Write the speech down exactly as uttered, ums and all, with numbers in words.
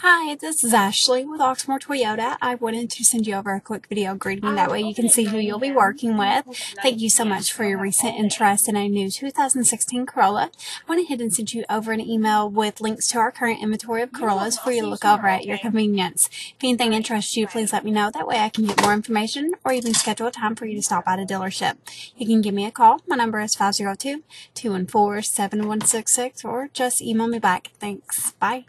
Hi, this is Ashley with Oxmoor Toyota. I wanted to send you over a quick video greeting. That way you can see who you'll be working with. Thank you so much for your recent interest in a new two thousand sixteen Corolla. I went ahead and sent you over an email with links to our current inventory of Corollas for you to look over at your convenience. If anything interests you, please let me know. That way I can get more information or even schedule a time for you to stop by the dealership. You can give me a call. My number is five zero two, two one four, seven one six six or just email me back. Thanks. Bye.